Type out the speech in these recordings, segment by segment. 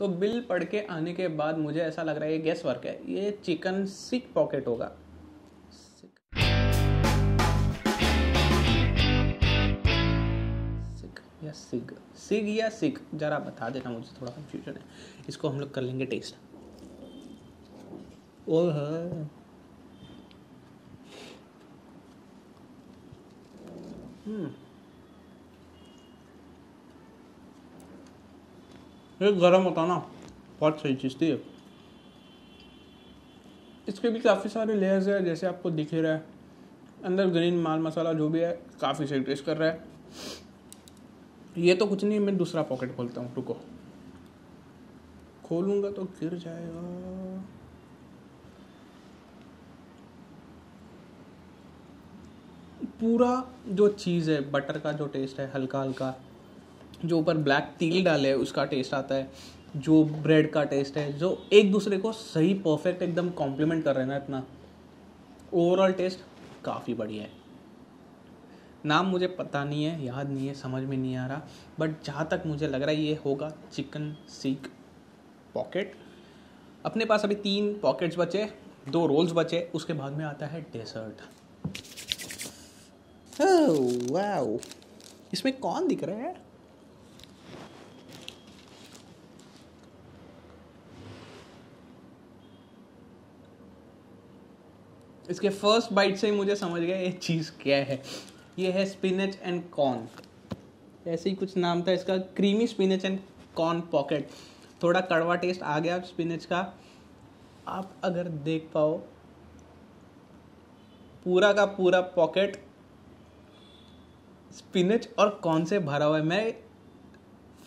तो बिल पढ़ के आने के बाद मुझे ऐसा लग रहा है ये गेस वर्क है, ये चिकन सिक पॉकेट होगा। सिग या सिक जरा बता देना, मुझे थोड़ा कंफ्यूजन है। इसको हम लोग कर लेंगे टेस्ट। ओह ये गरम होता ना, बहुत सही चीज़ थी। इसके भी काफ़ी सारे लेयर्स है, जैसे आपको दिख ही रहा है। अंदर ग्रीन माल मसाला जो भी है काफ़ी सही टेस्ट कर रहा है। ये तो कुछ नहीं, मैं दूसरा पॉकेट खोलता हूँ, रुको। खोलूँगा तो गिर जाएगा। पूरा जो चीज़ है, बटर का जो टेस्ट है हल्का हल्का, जो ऊपर ब्लैक तिल डाले है उसका टेस्ट आता है, जो ब्रेड का टेस्ट है, जो एक दूसरे को सही परफेक्ट एकदम कॉम्प्लीमेंट कर रहे हैं ना। इतना ओवरऑल टेस्ट काफ़ी बढ़िया है। नाम मुझे पता नहीं है, याद नहीं है, समझ में नहीं आ रहा, बट जहाँ तक मुझे लग रहा है ये होगा चिकन सीख पॉकेट। अपने पास अभी 3 पॉकेट्स बचे, 2 रोल्स बचे, उसके बाद में आता है डेजर्ट। ओह वाओ, इसमें कौन दिख रहा है? इसके फर्स्ट बाइट से ही मुझे समझ गया ये चीज़ क्या है। ये है स्पिनच एंड कॉर्न, ऐसे ही कुछ नाम था इसका। Creamy spinach and corn pocket. थोड़ा कड़वा टेस्ट आ गया स्पिनच का। आप अगर देख पाओ, पूरा का पूरा पॉकेट स्पिनच और कॉर्न से भरा हुआ है। मैं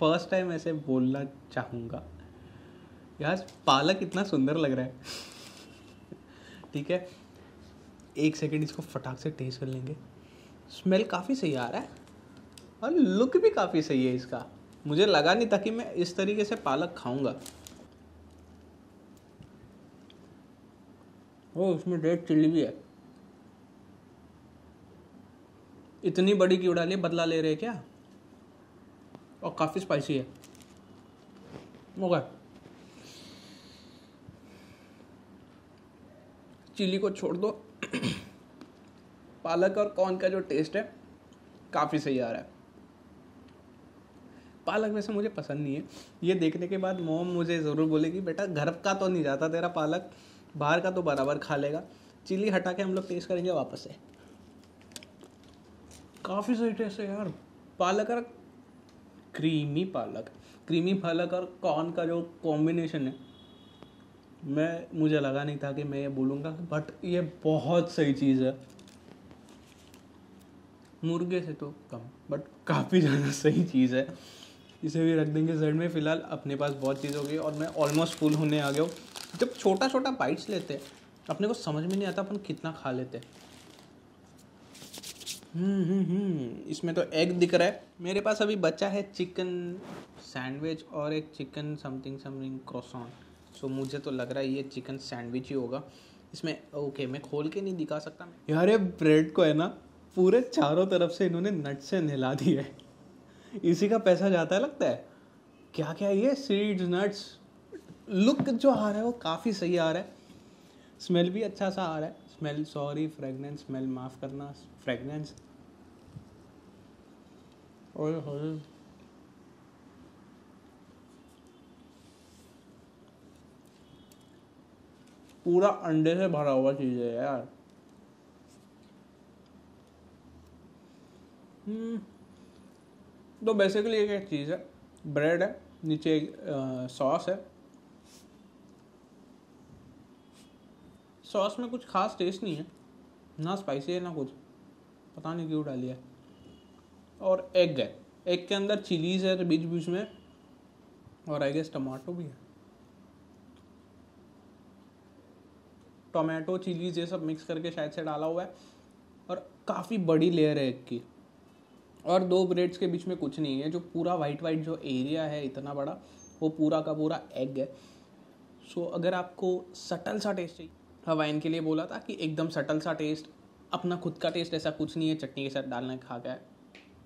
फर्स्ट टाइम ऐसे बोलना चाहूँगा। यार पालक इतना सुंदर लग रहा है। ठीक है, 1 सेकेंड इसको फटाक से टेस्ट कर लेंगे। स्मेल काफ़ी सही आ रहा है और लुक भी काफ़ी सही है इसका। मुझे लगा नहीं था कि मैं इस तरीके से पालक खाऊंगा। ओह, इसमें रेड चिल्ली भी है। इतनी बड़ी क्यों डाली, बदला ले रहे क्या? और काफ़ी स्पाइसी है। ओके, चिली को छोड़ दो, पालक और कॉर्न का जो टेस्ट है काफ़ी सही आ रहा है। पालक वैसे मुझे पसंद नहीं है। ये देखने के बाद मोम मुझे ज़रूर बोलेगी, बेटा घर का तो नहीं जाता तेरा पालक, बाहर का तो बराबर खा लेगा। चिली हटा के हम लोग टेस्ट करेंगे वापस से। काफ़ी सही टेस्ट है यार। पालक और क्रीमी पालक और कॉर्न का जो कॉम्बिनेशन है, मुझे लगा नहीं था कि मैं ये बोलूँगा, बट ये बहुत सही चीज़ है। मुर्गे से तो कम, बट काफ़ी ज़्यादा सही चीज़ है। इसे भी रख देंगे साइड में। फ़िलहाल अपने पास बहुत चीज़ हो गई और मैं ऑलमोस्ट फुल होने आ गया हूँ। जब छोटा छोटा बाइट्स लेते हैं, अपने को समझ में नहीं आता अपन कितना खा लेते हैं। इसमें तो एग दिख रहा है। मेरे पास अभी बचा है चिकन सैंडविच और एक चिकन समथिंग क्रोसॉन। तो मुझे तो लग रहा है ये चिकन सैंडविच ही होगा। इसमें ओके, मैं खोल के नहीं दिखा सकता। यार ये ब्रेड को है ना, पूरे चारों तरफ से इन्होंने नट से नहला दी है। इसी का पैसा जाता है लगता है। क्या क्या ये सीड्स, नट्स। लुक जो आ रहा है वो काफ़ी सही आ रहा है। स्मेल भी अच्छा सा आ रहा है। स्मेल सॉरी फ्रेगनेंस, स्मेल माफ़ करना, फ्रेगनेंस। और पूरा अंडे से भरा हुआ चीज़ है यार। तो बेसिकली एक चीज़ है, ब्रेड है, नीचे सॉस है। सॉस में कुछ खास टेस्ट नहीं है, ना स्पाइसी है ना कुछ, पता नहीं क्यों डाली है। और एग है, एग के अंदर चिलीज़ है बीच बीच में, और आई गेस टमाटो भी है। टोमेटो, चिलीज़ ये सब मिक्स करके शायद से डाला हुआ है। और काफ़ी बड़ी लेयर है एग की। और 2 ब्रेड्स के बीच में कुछ नहीं है। जो पूरा वाइट जो एरिया है इतना बड़ा, वो पूरा का पूरा एग है। सो अगर आपको सटल सा टेस्ट चाहिए, हवाइन के लिए बोला था कि एकदम सटल सा टेस्ट, अपना खुद का टेस्ट, ऐसा कुछ नहीं है, चटनी के साथ डालना खा गया,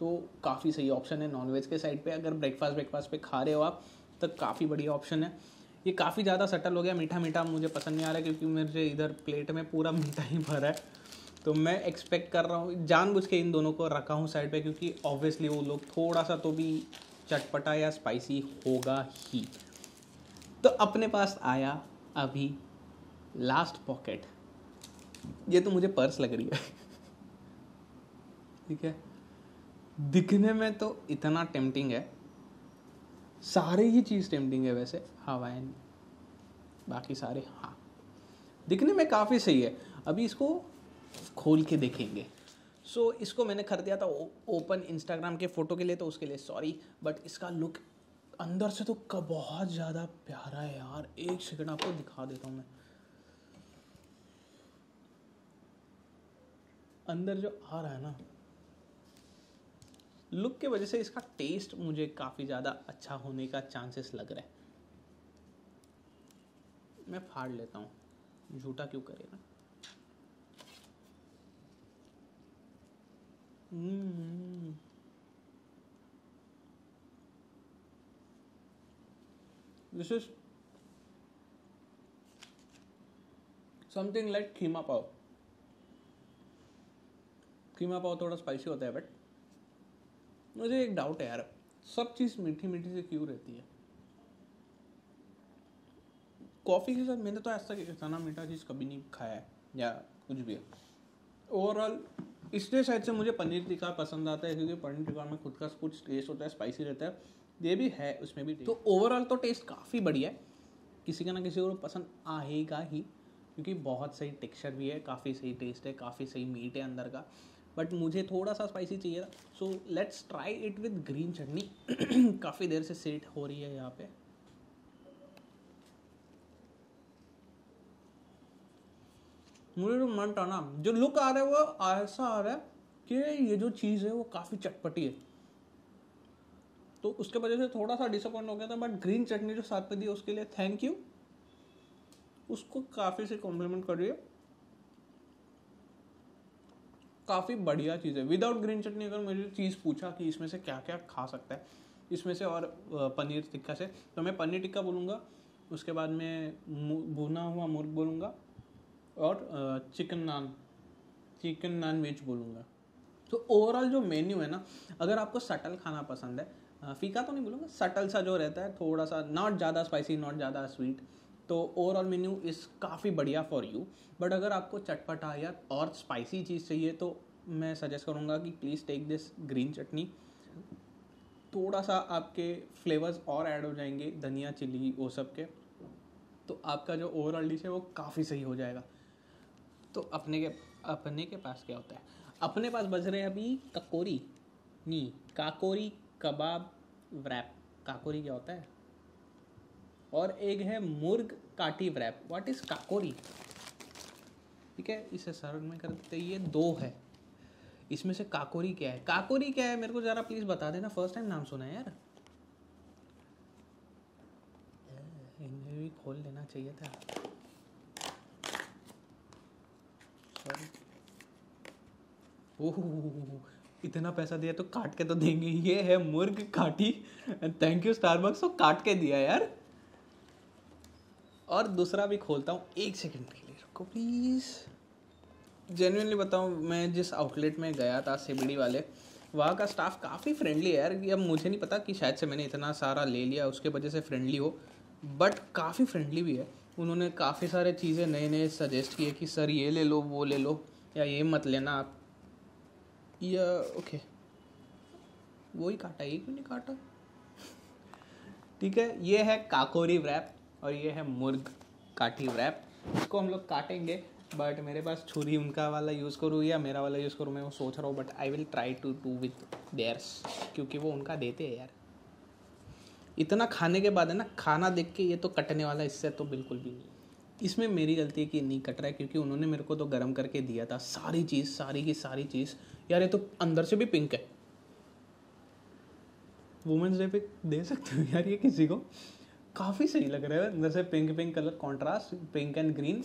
तो काफ़ी सही ऑप्शन है। नॉनवेज के साइड पे अगर ब्रेकफास्ट पे खा रहे हो आप, तक काफ़ी बढ़िया ऑप्शन है। ये काफ़ी ज़्यादा सटल हो गया, मीठा मीठा मुझे पसंद नहीं आ रहा है क्योंकि मेरे इधर प्लेट में पूरा मीठा ही भरा है। तो मैं एक्सपेक्ट कर रहा हूँ, जानबूझ के इन दोनों को रखा हूँ साइड पे क्योंकि ऑब्वियसली वो लोग थोड़ा सा तो भी चटपटा या स्पाइसी होगा ही। तो अपने पास आया अभी लास्ट पॉकेट, ये तो मुझे पर्स लग रही है ठीक है, दिखने में तो इतना टेम्पटिंग है, सारे ही चीज़ टेम्पटिंग है वैसे, हवाइन बाकी सारे, हाँ दिखने में काफ़ी सही है। अभी इसको खोल के देखेंगे। सो इसको मैंने खरीदा था ओपन इंस्टाग्राम के फ़ोटो के लिए, तो उसके लिए सॉरी, बट इसका लुक अंदर से तो बहुत ज़्यादा प्यारा है यार। एक सेकंड आपको दिखा देता हूँ मैं, अंदर जो आ रहा है ना, लुक के वजह से इसका टेस्ट मुझे काफ़ी ज़्यादा अच्छा होने का चांसेस लग रहा है। मैं फाड़ लेता हूँ, झूठा क्यों करे ना। This is something like कीमा पाव। कीमा पाव थोड़ा स्पाइसी होता है, बट मुझे एक डाउट है यार, सब चीज़ मीठी मीठी से क्यों रहती है? कॉफ़ी के साथ मैंने तो आज तक इतना मीठा चीज़ कभी नहीं खाया है या कुछ भी है। ओवरऑल इसलिए शायद से मुझे पनीर टिक्का पसंद आता है क्योंकि पनीर टिक्का में खुद का कुछ टेस्ट होता है, स्पाइसी रहता है, ये भी है उसमें भी। तो ओवरऑल तो टेस्ट काफ़ी बढ़िया है, किसी का ना किसी को पसंद आएगा ही क्योंकि बहुत सही टेक्सचर भी है, काफ़ी सही टेस्ट है, काफ़ी सही मीट है अंदर का, बट मुझे थोड़ा सा स्पाइसी चाहिए था। So let's try it with green chutney. काफ़ी देर से सेट हो रही है यहाँ पे। मुझे तो मन था ना, जो लुक आ रहा है वो ऐसा आ रहा है कि ये जो चीज़ है वो काफ़ी चटपटी है, तो उसके वजह से थोड़ा सा डिसअपॉइंट हो गया था। बट ग्रीन चटनी जो साथ पे दी उसके लिए थैंक यू, उसको काफ़ी से कॉम्प्लीमेंट कर रही है, काफ़ी बढ़िया चीज़ है। विदाउट ग्रीन चटनी अगर मुझे चीज़ पूछा कि इसमें से क्या क्या खा सकता है इसमें से और पनीर टिक्का से, तो मैं पनीर टिक्का बोलूँगा, उसके बाद मैं भुना हुआ मुर्ग बोलूँगा और चिकन नान वेज बोलूँगा। तो ओवरऑल जो मेन्यू है ना, अगर आपको सटल खाना पसंद है, फीका तो नहीं बोलूँगा, सटल सा जो रहता है, थोड़ा सा नॉट ज़्यादा स्पाइसी नॉट ज़्यादा स्वीट, तो ओवरऑल मेन्यू इस काफ़ी बढ़िया फॉर यू। बट अगर आपको चटपटा या और स्पाइसी चीज़ चाहिए तो मैं सजेस्ट करूँगा कि please take this green chutney. थोड़ा सा आपके फ्लेवर्स और ऐड हो जाएंगे, धनिया चिली वो सब के, तो आपका जो ओवरऑल डिश है वो काफ़ी सही हो जाएगा। तो अपने के पास क्या होता है? अपने पास बज रहे हैं अभी काकोरी कबाब व्रैप। काकोरी क्या होता है? और एक है मुर्ग काटी व्रैप। What is Kakori? ठीक है, इसे सर्व में कर देते। ये दो है, इसमें से काकोरी क्या है? काकोरी क्या है मेरे को ज़रा प्लीज़ बता देना, फर्स्ट टाइम नाम सुना है यार। इन्हें भी खोल लेना चाहिए था। ओह, इतना पैसा दिया तो काट के तो देंगे। ये है मुर्ग काटी, थैंक यू स्टारबक्स, तो काट के दिया यार। और दूसरा भी खोलता हूँ, एक सेकंड के लिए रुको प्लीज़। जेन्युइनली बताऊँ, मैं जिस आउटलेट में गया था सीबीडी वाले, वहाँ का स्टाफ काफ़ी फ्रेंडली है यार। अब मुझे नहीं पता कि शायद से मैंने इतना सारा ले लिया उसके वजह से फ्रेंडली हो, बट काफ़ी फ्रेंडली भी है। उन्होंने काफ़ी सारे चीज़ें नए नए सजेस्ट किए कि सर ये ले लो वो ले लो या ये मत लेना आप, या ओके वही काटा, ये क्यों नहीं काटा। ठीक है, ये है काकोरी व्रैप और ये है मुर्ग काटी व्रैप। इसको हम लोग काटेंगे, बट मेरे पास छुरी उनका वाला यूज़ करूँ या मेरा वाला यूज़ करूँ मैं वो सोच रहा हूँ, but I will try to do with theirs क्योंकि वो उनका देते हैं यार। इतना खाने के बाद है ना, खाना देख के ये तो कटने वाला, इससे तो बिल्कुल भी नहीं। इसमें मेरी गलती है कि नहीं कट रहा है क्योंकि उन्होंने मेरे को तो गर्म करके दिया था सारी चीज़, सारी की सारी चीज़ यार। ये तो अंदर से भी पिंक है। वुमेंस डे पे दे सकते हो यार ये किसी को, काफ़ी सही लग रहा है अंदर से pink pink colour contrast, pink and green.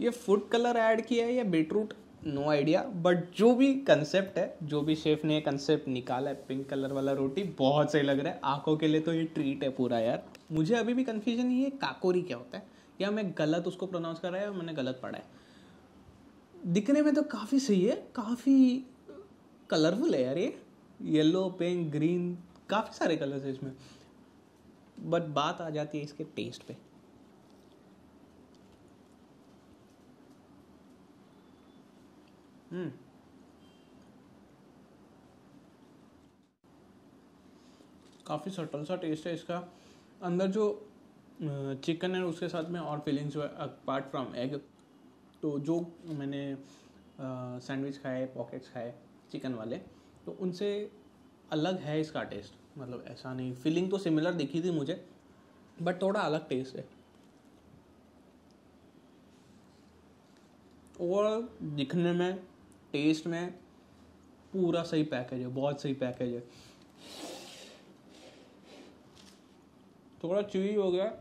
ये फूड कलर ऐड किया है या बीटरूट नो आइडिया, बट जो भी कंसेप्ट है, जो भी शेफ ने ये कंसेप्ट निकाला है, पिंक कलर वाला रोटी बहुत सही लग रहा है आंखों के लिए, तो ये ट्रीट है पूरा यार। मुझे अभी भी कन्फ्यूजन है ये काकोरी क्या होता है, या मैं गलत उसको प्रोनाउंस कर रहा है, मैंने गलत पढ़ा है। दिखने में तो काफ़ी सही है, काफ़ी कलरफुल है यार, ये येलो पिंक ग्रीन काफ़ी सारे कलर्स हैं इसमें। बट बात आ जाती है इसके टेस्ट पे। काफ़ी सटल सा टेस्ट है इसका। अंदर जो चिकन है उसके साथ में और फीलिंग्स जो है अपार्ट फ्रॉम एग, तो जो मैंने सैंडविच खाए, पॉकेट्स खाए चिकन वाले, तो उनसे अलग है इसका टेस्ट। मतलब ऐसा नहीं, फीलिंग तो सिमिलर दिखी थी मुझे, बट थोड़ा अलग टेस्ट है। और दिखने में, टेस्ट में पूरा सही पैकेज है, बहुत सही पैकेज है। थोड़ा चुई हो गया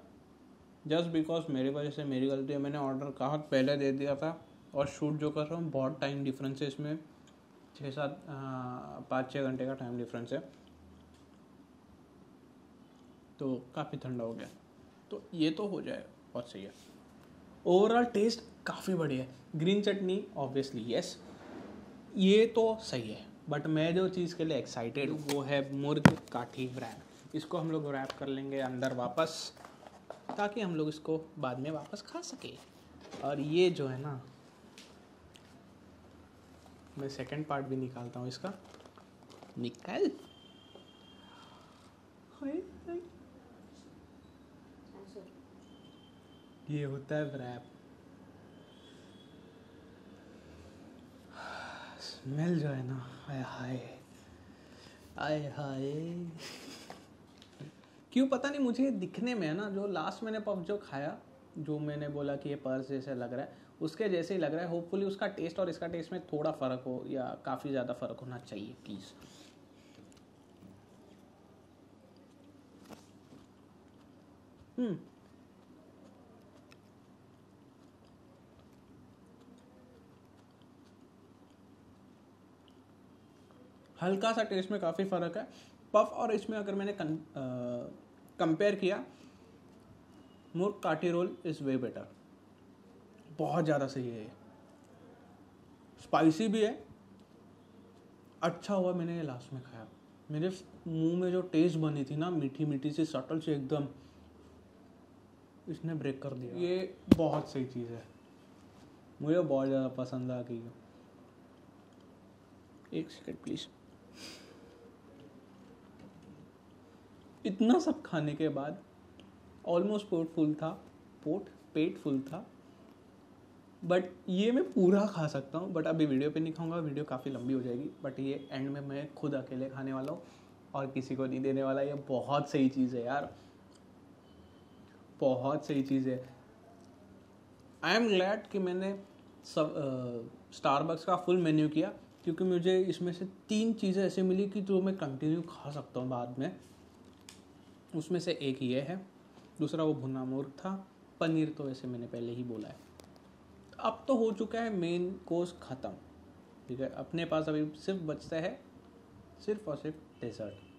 जस्ट बिकॉज मेरी वजह से, मेरी गलती है, मैंने ऑर्डर कहा पहले दे दिया था। और शूट जो कर रहा हूँ, बहुत टाइम डिफरेंस है इसमें, 5-6 घंटे का टाइम डिफरेंस है, तो काफ़ी ठंडा हो गया। तो ये तो हो जाए, बहुत सही है। ओवरऑल टेस्ट काफ़ी बढ़िया है। ग्रीन चटनी ऑब्वियसली यस, ये तो सही है, बट मैं जो चीज़ के लिए एक्साइटेड हूँ वो है मुर्ग काठी रैप। इसको हम लोग रैप कर लेंगे अंदर वापस, ताकि हम लोग इसको बाद में वापस खा सके। और ये जो है ना, मैं सेकंड पार्ट भी निकालता हूँ इसका। निकाल, ये होता है रैप। स्मेल जो है ना, आय हाय आय हाय। क्यों पता नहीं, मुझे दिखने में है ना, जो लास्ट मैंने पफ जो खाया, जो मैंने बोला कि ये पर्स जैसे लग रहा है, उसके जैसे ही लग रहा है। होपफुली उसका टेस्ट और इसका टेस्ट में थोड़ा फ़र्क हो, या काफ़ी ज़्यादा फ़र्क होना चाहिए प्लीज़। हल्का सा टेस्ट में काफ़ी फ़र्क है। पफ और इसमें अगर मैंने कंपेयर किया, मुर्ग काठी रोल इज़ वे बेटर, बहुत ज़्यादा सही है। स्पाइसी भी है, अच्छा हुआ मैंने ये लास्ट में खाया। मेरे मुंह में जो टेस्ट बनी थी ना, मीठी मीठी सी, सटल से एकदम, इसने ब्रेक कर दिया। ये बहुत सही चीज़ है, मुझे बहुत ज़्यादा पसंद आ गई। एक सेकंड प्लीज़। इतना सब खाने के बाद ऑलमोस्ट पेट फुल था, बट ये मैं पूरा खा सकता हूँ। बट अभी वीडियो पे नहीं खाऊंगा, वीडियो काफ़ी लंबी हो जाएगी। बट ये एंड में मैं खुद अकेले खाने वाला हूँ और किसी को नहीं देने वाला। ये बहुत सही चीज़ है यार, बहुत सही चीज़ है। आई एम ग्लैड कि मैंने स्टारबक्स का फुल मेन्यू किया, क्योंकि मुझे इसमें से 3 चीज़ें ऐसे मिली कि जो मैं कंटिन्यू खा सकता हूँ बाद में। उसमें से एक ये है, दूसरा वो भुना मुर्ग था, पनीर तो वैसे मैंने पहले ही बोला है। अब तो हो चुका है मेन कोर्स ख़त्म, ठीक है। अपने पास अभी सिर्फ बचता है, सिर्फ और सिर्फ डेजर्ट।